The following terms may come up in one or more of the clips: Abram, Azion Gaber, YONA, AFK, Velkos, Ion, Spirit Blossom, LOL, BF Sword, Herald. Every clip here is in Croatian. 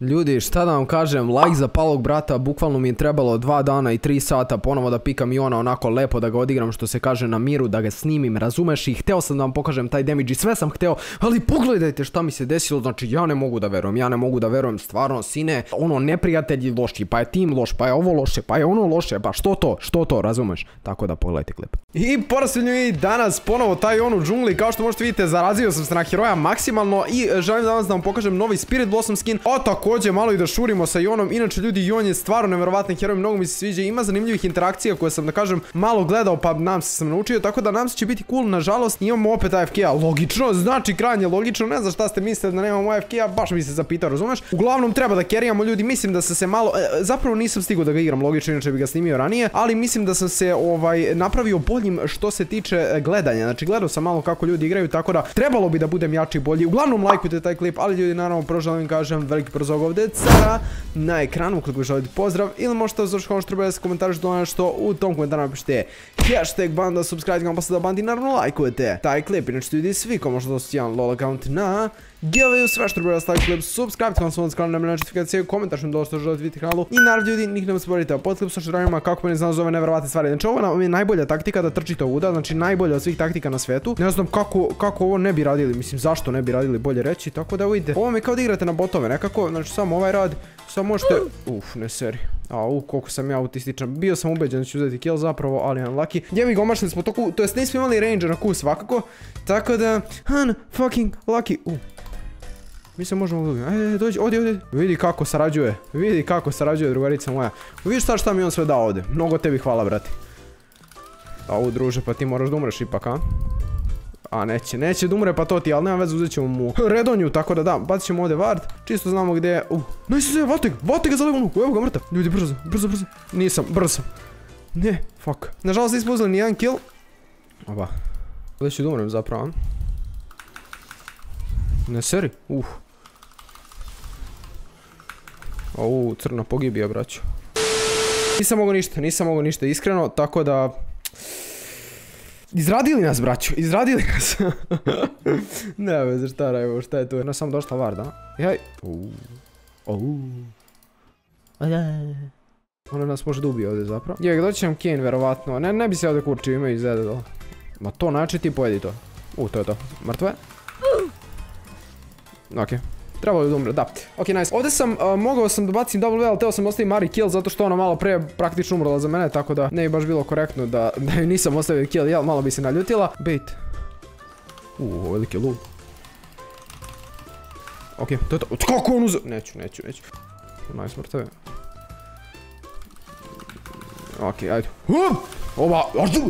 Ljudi, šta da vam kažem, like za palog brata, bukvalno mi je trebalo 2 dana i 3 sata ponovo da pikam Iona onako lepo, da ga odigram što se kaže na miru, da ga snimim, razumeš, i hteo sam da vam pokažem taj damage i sve sam hteo, ali pogledajte šta mi se desilo, znači ja ne mogu da verujem, stvarno sine, ono neprijatelji loši, pa je tim loš, pa je ovo loše, pa je ono loše, pa što to, razumeš, tako da pogledajte klip. I posljednju i danas ponovo taj on u džungli, kao što možete vidite zarazio sam se na heroja maksimalno i želim danas da vam pokažem novi Spirit Blossom skin, a također malo i da šurimo sa Ionom. Inače ljudi, Ion je stvarno nevjerovatni heroj, mnogo mi se sviđa, ima zanimljivih interakcija koje sam da kažem malo gledao pa nam se sam naučio, tako da nam se će biti cool. Nažalost imamo opet AFK-a, logično, znači krajnje logično, ne znam šta ste mislili da nemamo AFK-a, baš mi se zapitao, razumeš. Uglavnom treba da kerijamo ljudi, mislim da sam se malo, zapravo nisam stigao da ga igram logično, inače bi ga snimio ranije, ali mislim da sam se napravio boljim što se tiče gledanja, znači gledao sam malo kako ljudi igraju, tako da trebalo bi da budem jači i bolji. Uglavnom lajkujte taj klip, ali ljudi naravno proželim kažem veliki prozog ovdje cara na ekranu ukoliko želite pozdrav, ili možete uzvršiti ono što treba se komentariš do ono što u tom komentaru napišite hashtag banda, subscribe kao posle da bandi, naravno lajkujete taj klip, inače ljudi svi ko možda dosti jedan LOL account na giveaway, sve što treba da stavite klip, subscribe kao svoj kanal, nema notifikacije, komentar što dosta želite vidjeti kanalu i naravno ljudi nikad ne sporite o pod klip sa šedranima kako meni znam zove nevjerovatne stvari, znači ovo nam je najbolja taktika da trčite ovuda, znači najbolja od svih taktika na svetu, ne znam kako ovo ne bi radili, mislim zašto ne bi radili bolje reći, tako da vidite, ovo mi kao da igrate na botove nekako, znači samo ovaj rad, samo možete, ne seri. Au, koliko sam ja autističan, bio sam ubeđen da ću uzeti kill zapravo, ali unlucky. Jemi ga, omašili smo to Q, to jest nismo imali ranger na Q svakako, tako da, fucking lucky. Mi se možemo odlugiti, ajde, dođi, ovdje, vidi kako sarađuje drugarica moja, vidiš šta mi on sve dao ovdje, mnogo tebi hvala brati. Au, druže, pa ti moraš da umreš ipak, a? A neće da umre pa to ti, ali nema veze, uzet ćemo mu redonju, tako da da, bacit ćemo ovdje ward, čisto znamo gdje je, najsi se, vate ga za levu nuku, evo ga mrtav, ljudi brzo, nisam, ne, fuck, nažalost nismo uzeli nijedan kill, oba, ovdje ću da umrem zapravo, ne seri, au, crna pogibija braću, nisam mogo ništa, iskreno, tako da, Izradili nas braću. Ne veze šta radimo, šta je tu? Jedna sam došla varda. Jaj. Ona nas možda ubije ovdje zapravo. Jaj, doći nam Kane verovatno. Ne bi se ovdje kurčio, imaju izgleda to. Ma to znači ti pojedi to. To je to. Mrtve. Okej. Trebalo je da umre, da. Ok, nice. Ovdje sam, mogao sam da bacim W, ali teo sam ostaviti Mari kill, zato što ona malo pre praktično umrla za mene, tako da ne bi baš bilo korektno da ju nisam ostavio kill, jel, malo bi se naljutila. Bait. Veliki lul. Ok, to je to. Kako on uzeo? Neću. Nice, mrtve. Ok, ajde. Ova, aždu!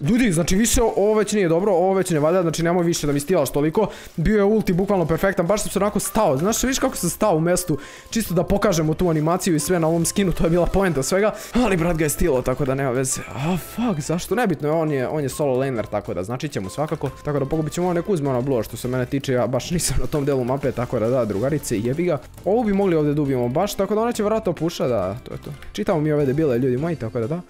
Ljudi, znači više ovo već nije dobro, ovo već ne valja, znači nemoj više da mi stilaš toliko. Bio je ulti bukvalno perfektan, baš sam se onako stao, znaš, vidiš kako sam stao u mestu, čisto da pokažemo tu animaciju i sve na ovom skinu, to je bila poenta svega, ali brat ga je stilo, tako da nema veze. Fuck, zašto, nebitno je, on je solo laner, tako da znači ćemo svakako, tako da pogubit ćemo, nek uzme ono blue, što se mene tiče, ja baš nisam na tom delu mape, tako da da, drugarice, jebi ga. Ovo bi mogli ovdje da ubijemo baš, tako da ona će vjerojatno pušat, da, to je to. Čitamo mi ove debile, ljudi moji, tako da da.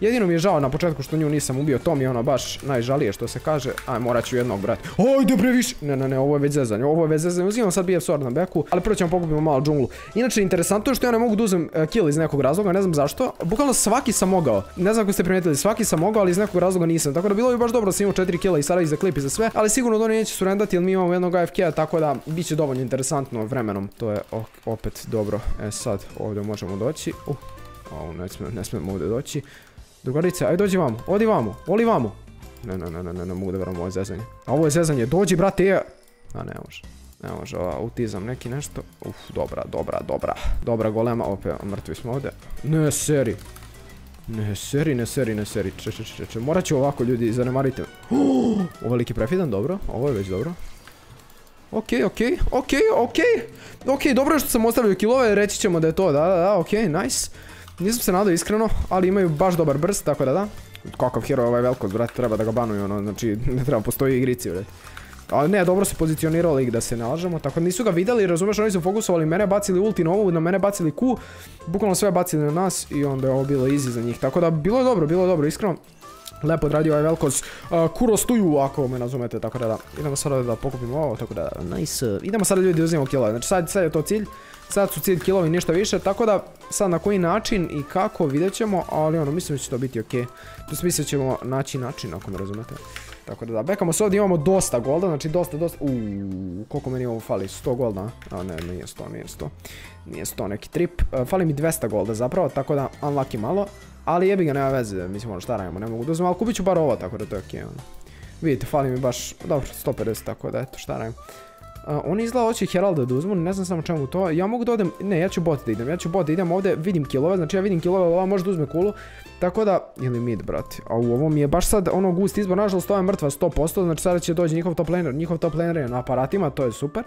Jedino mi je žao na početku što nju nisam ubio, to mi je ono baš najžalije što se kaže. Aj, morat ću jednog brati. Ajde previše! Ne, ovo je već zezanje. Uzimam sad BF Sword na beku, ali prvo ćemo pokupiti malo džunglu. Inače, interesantno je što ja ne mogu da uzem kill iz nekog razloga, ne znam zašto. Bukvalno svaki sam mogao. Ne znam ko ste primijetili, svaki sam mogao, ali iz nekog razloga nisam. Tako da bilo bi baš dobro da sam imao 4 killa i sada i za klip i za sve, ali sigurno da oni neće surendati jer mi imamo jednog AFK-a, tako da bit će dovoljno interesantno vremenom. To je opet dobro. E sad, ovdje možemo doći. Ne smijemo ovdje doći. Drugarice, aj dođi vamo, odi vamo, oli vamo. Ne mogu da veram ovo zezanje. A ovo je zezanje, dođi brate. A ne može, autizam neki nešto. Dobra golema, opet mrtvi smo ovdje. Ne seri. Če, morat ću ovako ljudi, zanemarite me. O, veliki prefidan, dobro, ovo je već dobro. Ok, dobro je što sam ostavio killove, reći ćemo da je to, da, ok, nice. Nisam se nadao iskreno, ali imaju baš dobar burst, tako da da. Kakav heroj ovaj Velkos, brate, treba da ga banuju, ono, znači, ne treba, postoji igrici, brate. Ali ne, dobro se pozicionirao lik da se nalažemo, tako da nisu ga vidjeli, razumeš, oni su fokusovali mene, bacili ulti na ovu, na mene bacili Q, bukvalno sve bacili na nas i onda je ovo bilo easy za njih, tako da bilo je dobro, iskreno. Lepo odradio ovaj Velkos, Kuros tuju ako me razumete, tako da da. Idemo sada da pokupimo ovo, tako da da, nice. Idemo sada ljudi da uzimamo killove, znači sad je to cilj. Sad su cilj killovi nešto više, tako da sad na koji način i kako vidjet ćemo, ali ono, mislim da će to biti okej. Tu smislit ćemo naći način, ako me razumete. Tako da da, bekamo se ovdje, imamo dosta golda, znači dosta. Uuu, koliko meni ovo fali, 100 golda? A ne, nije 100, nije 100. Nije 100 neki trip. Fali mi 200 golda zapravo, tako da unlucky malo. Ali jebi ga, nema veze, mislim ono šta radimo, ne mogu da uzmem, ali kupit ću bar ovo, tako da to je okej. Vidite, fali mi baš, dobro, 150, tako da eto, šta radimo. Oni izgleda hoće Heralda da uzmu, ne znam samo čemu to. Ja mogu da odem, ne, ja ću bot da idem, ovdje vidim killove, znači ja vidim killove, ova može da uzme kulu. Tako da, ili mid, brati, a u ovom je baš sad ono gust izbor, nažalost ova je mrtva 100%, znači sada će doći njihov top laner, je na aparatima, to je super.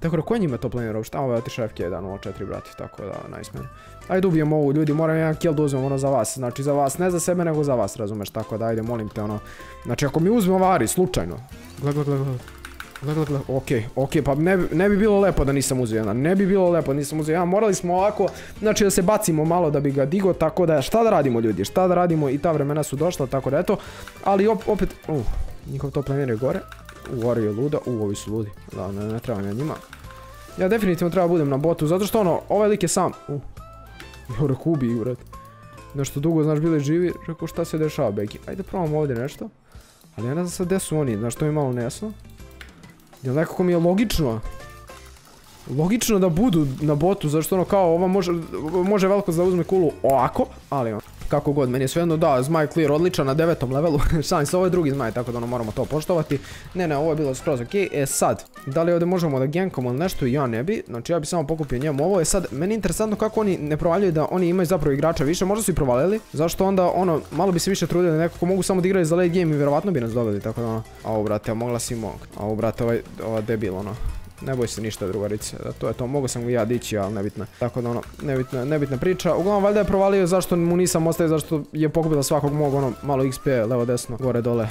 Tako da, ko njima top laner uopšte, a ovo je otišao AFK 1.04, brati, tako da, nice man. Ajde ubijemo ovu, ljudi, moram jedan kill da uzmem, ono, za vas, znači za vas, ne za sebe, nego za vas, razumeš, tako da, ajde, molim te, ono, znači ako mi uzme ovari, slučajno, Okej, pa ne bi bilo lepo da nisam uzio jedan, morali smo ovako, znači da se bacimo malo da bi ga digo, tako da šta da radimo ljudi, i ta vremena su došla, tako da eto, ali opet, njihov to planer je gore, gore je luda, ovi su ludi, da, ne trebam ja njima, ja definitivno treba budem na botu, zato što ono, ovaj lik je sam, Jorek ubi igrat, nešto dugo, znaš, bili živi, rekao šta se dešava, Beki, ajde probamo ovdje nešto, ali ja ne znam sad gdje su oni, znaš, to mi malo nesno. Jel nekako mi je logično? Logično da budu na botu, zašto ono kao ova može veliko da uzme kulu ovako, ali ono, kako god, meni je svejedno da, zmaj clear odličan na 9. levelu, šalim se, ovo je drugi zmaj, tako da ono moramo to poštovati. Ne, ovo je bilo skroz okej, e sad, da li ovdje možemo da gankamo ili nešto, ja ne bi, znači ja bi samo pokupio njemu ovo, e sad, meni je interesantno kako oni ne provaljuju da oni imaju zapravo igrača više, možda su i provalili, zašto onda ono, malo bi se više trudili, nekako mogu samo da igraju za late game i vjerovatno bi nas doveli, tako da ono, a brate, a mogla si mog, a brate, ova debil ono. Ne boj se ništa drugarice, to je to, mogo sam ja dići, ali nebitno. Tako da ono, nebitna priča. Uglavnom, valjda je provalio zašto mu nisam ostavio, zašto je pokupila svakog mog, ono, malo XP, levo desno, gore dole,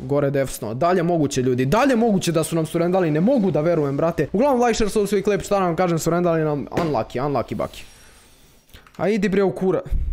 gore desno. Dalje moguće ljudi, dalje moguće da su nam surrendali, ne mogu da verujem, brate. Uglavnom, like, share, subscribe, klip, šta nam kažem, surrendali nam, unlucky, bucky. A idi bre u kura.